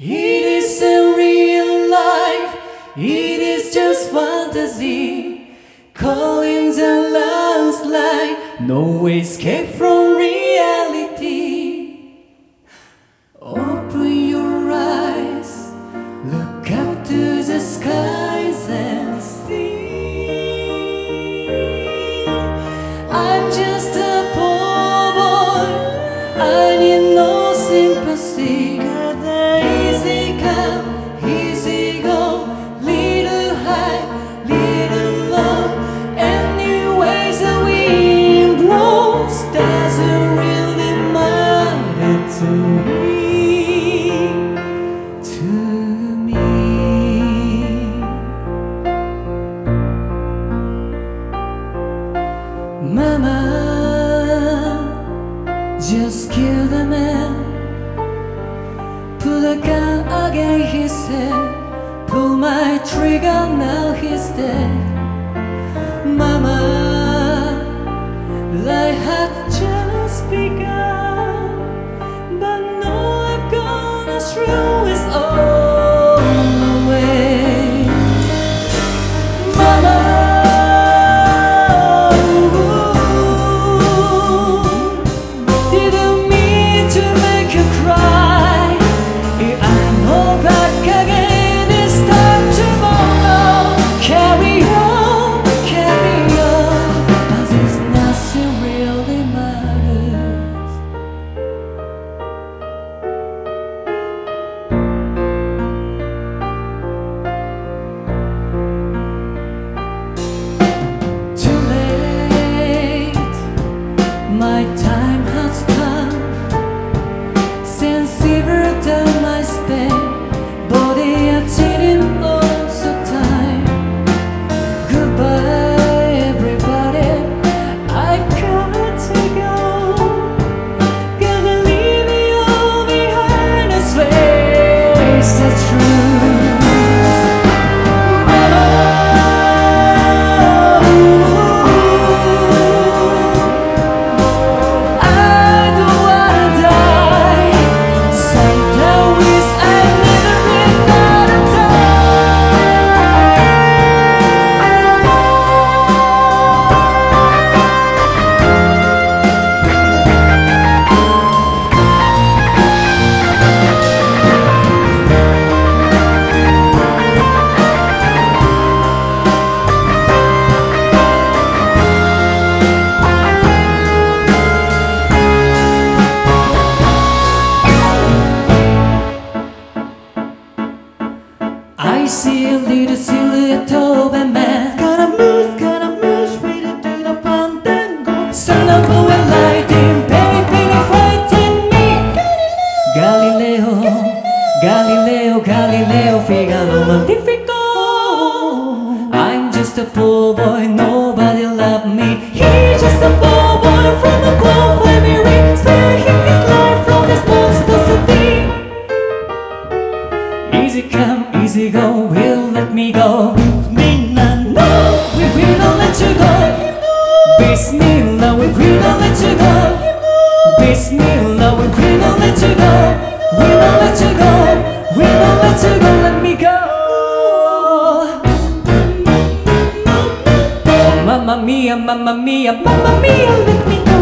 It isn't real life, it is just fantasy, calling the landslide, no escape from reality. Open your eyes, look up to the skies and see. I'm just a poor boy, I need no sympathy. Mama, just kill the man. Put a gun again, he said. Pull my trigger, now he's dead. Mama, life had just begun, but now I've gone astray. My time has come since several times I spent, but they are cheating all the time. Goodbye, everybody. I got to go. Gonna leave you all behind us. Face the truth. I see a little silhouette of a man. Gotta move, we don't do the fandango. Son of a lightning, penny, penny, fighting me. Galileo, Galileo, Galileo, Galileo, Figaro, Magnifico. I'm just a poor boy, nobody loved me. He's just a poor boy from a poor family. Spare him his life from responsibility. Easy come, easy go, will let me go. Bismillah, no, we will not let you go. Bismillah, we will not let you go. Bismillah, we will not let you go. We won't let you go. We won't let you go. Let me go. Oh, mamma mia, mamma mia, mamma mia, let me go.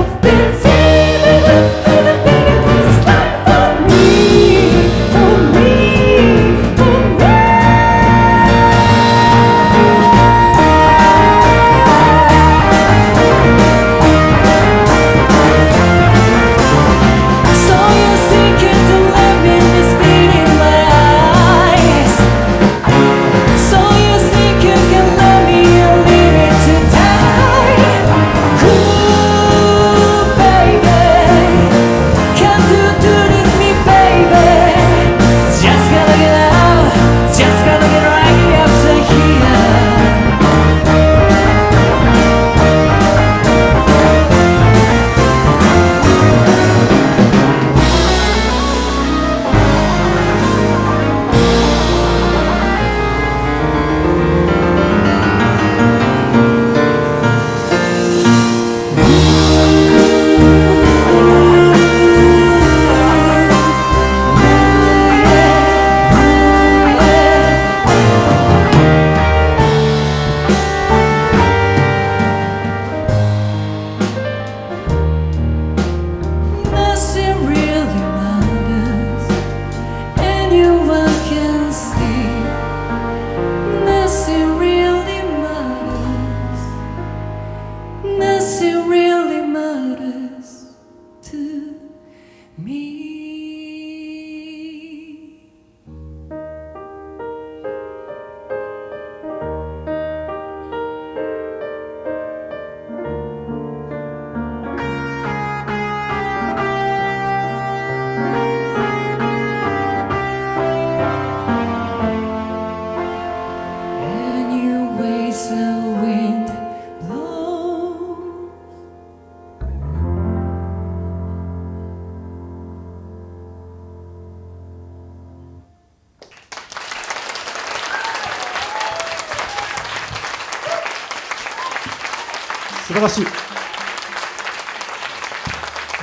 素晴らしい。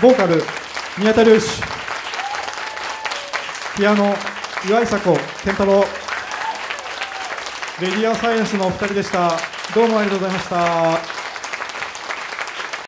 ボーカル宮田隆史、ピアノ岩井迫健太郎、レディアサイエンスのお二人でした。どうもありがとうございました。